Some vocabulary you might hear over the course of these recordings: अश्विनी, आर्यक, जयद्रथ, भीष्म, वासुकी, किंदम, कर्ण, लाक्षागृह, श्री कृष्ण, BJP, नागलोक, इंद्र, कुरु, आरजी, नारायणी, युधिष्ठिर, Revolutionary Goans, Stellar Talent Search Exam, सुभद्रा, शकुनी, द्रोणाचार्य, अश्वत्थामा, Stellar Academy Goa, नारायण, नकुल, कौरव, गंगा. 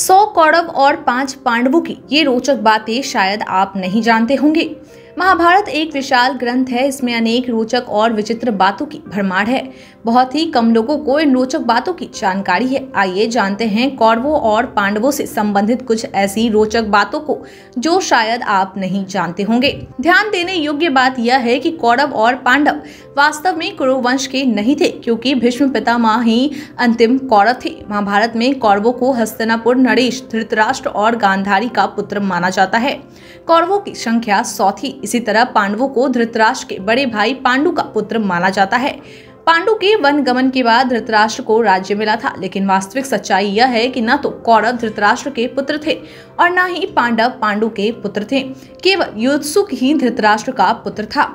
100 कौरव और 5 पांडवों की ये रोचक बातें शायद आप नहीं जानते होंगे। महाभारत एक विशाल ग्रंथ है, इसमें अनेक रोचक और विचित्र बातों की भरमार है। बहुत ही कम लोगों को इन रोचक बातों की जानकारी है। आइए जानते हैं कौरवों और पांडवों से संबंधित कुछ ऐसी रोचक बातों को जो शायद आप नहीं जानते होंगे। ध्यान देने योग्य बात यह है कि कौरव और पांडव वास्तव में कुरु वंश के नहीं थे, क्योंकि भीष्म पितामह ही अंतिम कौरव थे। महाभारत में कौरवों को हस्तनापुर नरेश, धृतराष्ट्र और गांधारी का पुत्र माना जाता है। कौरवों की संख्या 100 थी। इसी तरह पांडवों को धृतराष्ट्र के बड़े भाई पांडु का पुत्र माना जाता है। पांडु के वनगमन के बाद धृतराष्ट्र को राज्य मिला था, लेकिन वास्तविक सच्चाई यह है कि न तो कौरव धृतराष्ट्र के पुत्र थे और न ही पांडव पांडु के पुत्र थे। केवल युयुत्सु ही धृतराष्ट्र का पुत्र था।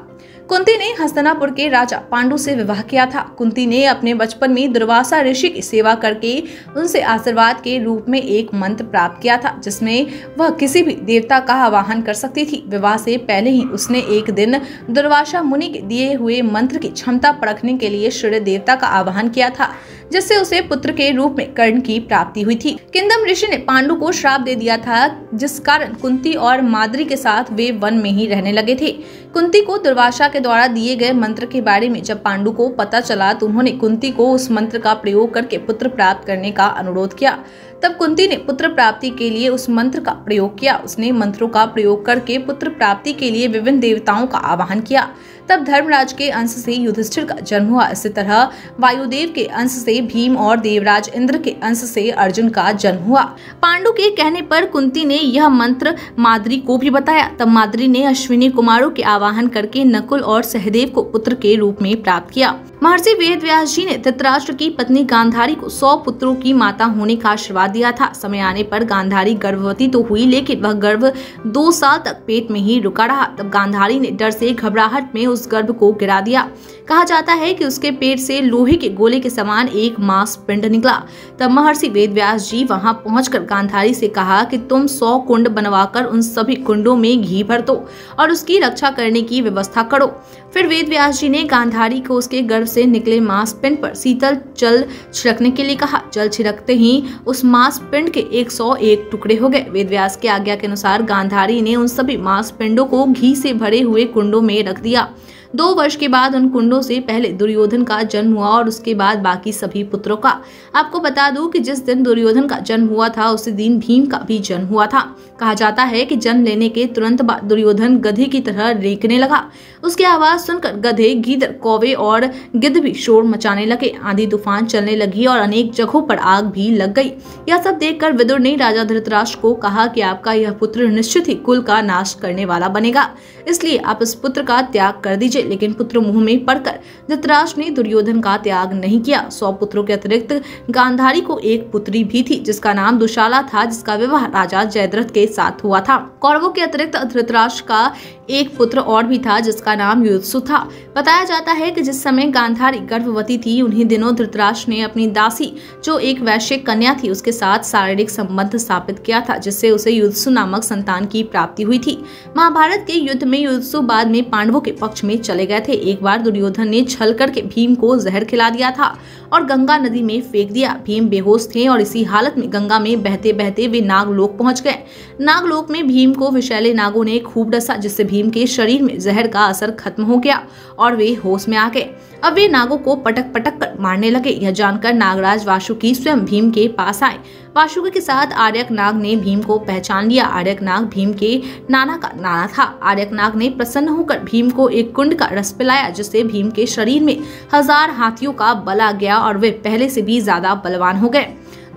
कुंती ने हस्तनापुर के राजा पांडु से विवाह किया था। कुंती ने अपने बचपन में दुर्वासा ऋषि की सेवा करके उनसे आशीर्वाद के रूप में एक मंत्र प्राप्त किया था, जिसमें वह किसी भी देवता का आवाहन कर सकती थी। विवाह से पहले ही उसने एक दिन दुर्वासा मुनि के दिए हुए मंत्र की क्षमता परखने के लिए सूर्य देवता का आवाहन किया था, जिससे उसे पुत्र के रूप में कर्ण की प्राप्ति हुई थी। किंदम ऋषि ने पांडु को श्राप दे दिया था, जिस कारण कुंती और माद्री के साथ वे वन में ही रहने लगे थे। कुंती को दुर्वासा के द्वारा दिए गए मंत्र के बारे में जब पांडु को पता चला, तो उन्होंने कुंती को उस मंत्र का प्रयोग करके पुत्र प्राप्त करने का अनुरोध किया। तब कुंती ने पुत्र प्राप्ति के लिए उस मंत्र का प्रयोग किया। उसने मंत्रों का प्रयोग करके पुत्र प्राप्ति के लिए विभिन्न देवताओं का आवाहन किया। तब धर्मराज के अंश से युधिष्ठिर का जन्म हुआ। इसी तरह वायुदेव के अंश से भीम और देवराज इंद्र के अंश से अर्जुन का जन्म हुआ। पांडु के कहने पर कुंती ने यह मंत्र माद्री को भी बताया। तब माद्री ने अश्विनी कुमारों के आवाहन करके नकुल और सहदेव को पुत्र के रूप में प्राप्त किया। महर्षि वेदव्यास जी ने धृतराष्ट्र की पत्नी गांधारी को 100 पुत्रों की माता होने का आशीर्वाद दिया था। समय आने पर गांधारी गर्भवती तो हुई, लेकिन वह गर्भ 2 साल तक पेट में ही रुका रहा। तब गांधारी ने डर से घबराहट में उस गर्भ को गिरा दिया। कहा जाता है कि उसके पेट से लोहे के गोले के समान एक मांस पिंड निकला। तब महर्षि वेदव्यास जी वहां पहुंचकर गांधारी से कहा कि तुम 100 कुंड बनवाकर उन सभी कुंडों में घी भर दो और उसकी रक्षा करने की व्यवस्था करो। फिर वेदव्यास जी ने गांधारी को उसके गर्भ से निकले मांस पिंड पर शीतल जल छिड़कने के लिए कहा। जल छिड़कते ही उस मांस पिंड के 101 टुकड़े हो गए। वेदव्यास के आज्ञा के अनुसार गांधारी ने उन सभी मांस पिंडों को घी से भरे हुए कुंडों में रख दिया। 2 वर्ष के बाद उन कुंडों से पहले दुर्योधन का जन्म हुआ और उसके बाद बाकी सभी पुत्रों का। आपको बता दूं कि जिस दिन दुर्योधन का जन्म हुआ था, उसी दिन भीम का भी जन्म हुआ था। कहा जाता है कि जन्म लेने के तुरंत बाद दुर्योधन गधे की तरह रेंकने लगा। उसकी आवाज सुनकर गधे, गीदड़, कौवे और गिद्ध भी शोर मचाने लगे। आंधी तूफान चलने लगी और अनेक जगहों पर आग भी लग गई। यह सब देखकर विदुर ने राजा धृतराष्ट्र को कहा कि आपका यह पुत्र निश्चित ही कुल का नाश करने वाला बनेगा, इसलिए आप इस पुत्र का त्याग कर दीजिए। लेकिन पुत्र मुंह में पड़कर धृतराष्ट्र ने दुर्योधन का त्याग नहीं किया। 100 पुत्रों के अतिरिक्त गांधारी को एक पुत्री भी थी, जिसका नाम दुशाला था, जिसका विवाह राजा जयद्रथ के साथ हुआ था। कौरवों के अतिरिक्त धृतराष्ट्र का एक पुत्र और भी था, जिसका नाम युयुत्सु था। बताया जाता है कि जिस समय गांधारी गर्भवती थी, उन्हीं दिनों धृतराष्ट्र ने अपनी दासी, जो एक वैश्य कन्या थी, उसके साथ शारीरिक संबंध स्थापित किया था, जिससे उसे युयुत्सु नामक संतान की प्राप्ति हुई थी। महाभारत के युद्ध में युयुत्सु बाद में पांडवों के पक्ष में चले गए थे। एक बार दुर्योधन ने छल करके भीम को जहर खिला दिया था और गंगा नदी में फेंक दिया। भीम बेहोश थे और इसी हालत में गंगा में बहते बहते वे नागलोक पहुंच गए। नागलोक में भीम को विषैले नागों ने खूब डसा, जिससे भीम के शरीर में जहर का असर खत्म हो गया और वे होश में आ गए। अब वे नागों को पटक पटक कर मारने लगे। यह जानकर नागराज वासुकी स्वयं भीम के पास आए। वासुकी के साथ आर्यक नाग ने भीम को पहचान लिया। आर्यक नाग भीम के नाना का नाना था। आर्यक नाग ने प्रसन्न होकर भीम को एक कुंड का रस पिलाया, जिससे भीम के शरीर में 1000 हाथियों का बल आ गया और वे पहले से भी ज्यादा बलवान हो गए।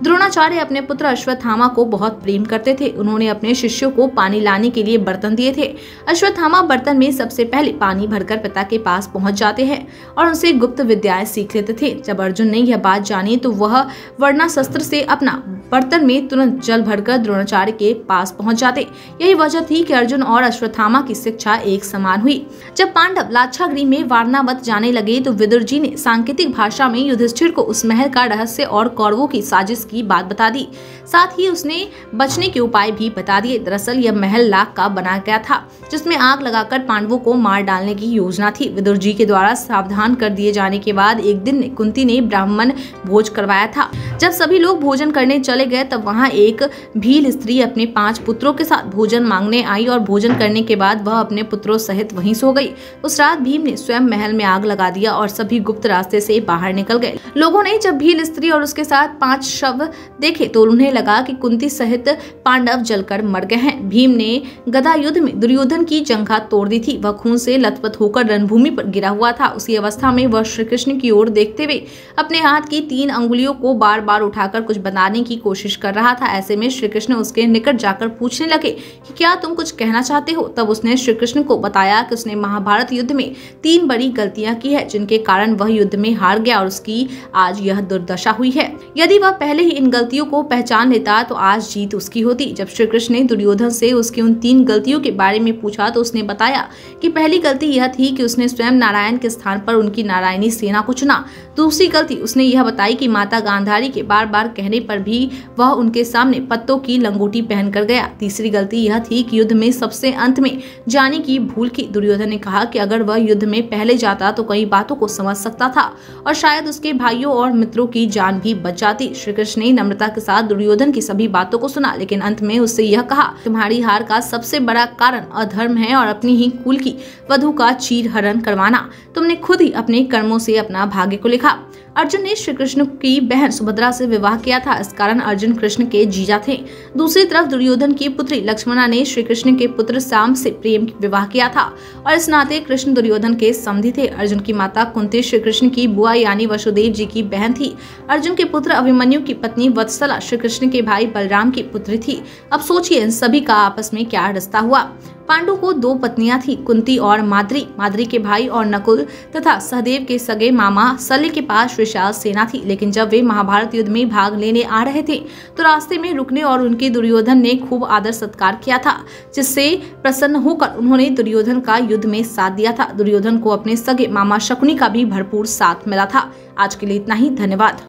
द्रोणाचार्य अपने पुत्र अश्वत्थामा को बहुत प्रेम करते थे। उन्होंने अपने शिष्यों को पानी लाने के लिए बर्तन दिए थे। अश्वत्थामा बर्तन में सबसे पहले पानी भरकर पिता के पास पहुंच जाते हैं और उनसे गुप्त विद्याएं सीख लेते थे। जब अर्जुन ने यह बात जानी, तो वह वर्णास्त्र से अपना बर्तन में तुरंत जल भरकर द्रोणाचार्य के पास पहुंच जाते। यही वजह थी कि अर्जुन और अश्वत्थामा की शिक्षा एक समान हुई। जब पांडव लाक्षागृह में वारणावत जाने लगे, तो विदुर जी ने सांकेतिक भाषा में युधिष्ठिर को उस महल का रहस्य और कौरवों की साजिश की बात बता दी। साथ ही उसने बचने के उपाय भी बता दिए। दरअसल यह महल लाख का बनाया गया था, जिसमें आग लगाकर पांडवों को मार डालने की योजना थी। विदुर जी के द्वारा सावधान प्रधान कर दिए जाने के बाद एक दिन कुंती ने ब्राह्मण भोज करवाया था। जब सभी लोग भोजन करने चले गए तब वहाँ एक भील स्त्री अपने 5 पुत्रों के साथ भोजन मांगने आई और भोजन करने के बाद वह अपने पुत्रों सहित वहीं सो गई। उस रात भीम ने स्वयं महल में आग लगा दिया और सभी गुप्त रास्ते से बाहर निकल गए। लोगों ने जब भील स्त्री और उसके साथ 5 शव देखे तो उन्हें लगा कि कुंती सहित पांडव जलकर मर गए हैं। भीम ने गदा युद्ध में दुर्योधन की जंघा तोड़ दी थी। वह खून से लथपथ होकर रणभूमि पर गिरा हुआ था। उसी अवस्था में वह श्री कृष्ण की ओर देखते हुए अपने हाथ की 3 अंगुलियों को बार बार उठाकर कुछ बनाने की कोशिश कर रहा था। ऐसे में श्री कृष्ण उसके निकट जाकर पूछने लगे कि क्या तुम कुछ कहना चाहते हो। तब उसने श्री कृष्ण को बताया कि उसने महाभारत युद्ध में 3 बड़ी गलतियां की है जिनके कारण वह युद्ध में हार गया और उसकी आज यह दुर्दशा हुई है। यदि वह पहले ही इन गलतियों को पहचान लेता तो आज जीत उसकी होती। जब श्री कृष्ण ने दुर्योधन से उसकी उन 3 गलतियों के बारे में पूछा तो उसने बताया कि पहली गलती यह थी कि उसने स्वयं नारायण के स्थान पर उनकी नारायणी सेना को चुना। दूसरी गलती उसने यह बताई कि माता गांधारी के बार बार कहने पर भी वह उनके सामने पत्तों की लंगोटी पहनकर गया। तीसरी गलती यह थी कि युद्ध में सबसे अंत में जाने की भूल की। दुर्योधन ने कहा कि अगर वह युद्ध में पहले जाता तो कई बातों को समझ सकता था और शायद उसके भाइयों और मित्रों की जान भी बच जाती। श्री कृष्ण ने नम्रता के साथ दुर्योधन की सभी बातों को सुना लेकिन अंत में उससे यह कहा, तुम्हारी हार का सबसे बड़ा कारण अधर्म है और अपनी ही कुल की वधु का चीर हरण करवाना। तुमने खुद ही अपने कर्मों से अपना भाग्य को लिखा। अर्जुन ने श्री कृष्ण की बहन सुभद्रा से विवाह किया था, इस कारण अर्जुन कृष्ण के जीजा थे। दूसरी तरफ दुर्योधन की पुत्री लक्ष्मणा ने श्री कृष्ण के पुत्र साम से प्रेम विवाह किया था और इस नाते कृष्ण दुर्योधन के समधी थे। अर्जुन की माता कुंती श्री कृष्ण की बुआ यानी वसुदेव जी की बहन थी। अर्जुन के पुत्र अभिमन्यु की पत्नी वत्सला श्री कृष्ण के भाई बलराम की पुत्री थी। अब सोचिए इन सभी का आपस में क्या रिश्ता हुआ। पांडु को 2 पत्नियां थी, कुंती और माद्री। माद्री के भाई और नकुल तथा सहदेव के सगे मामा सल्ले के पास विशाल सेना थी, लेकिन जब वे महाभारत युद्ध में भाग लेने आ रहे थे तो रास्ते में रुकने और उनके दुर्योधन ने खूब आदर सत्कार किया था, जिससे प्रसन्न होकर उन्होंने दुर्योधन का युद्ध में साथ दिया था। दुर्योधन को अपने सगे मामा शकुनी का भी भरपूर साथ मिला था। आज के लिए इतना ही, धन्यवाद।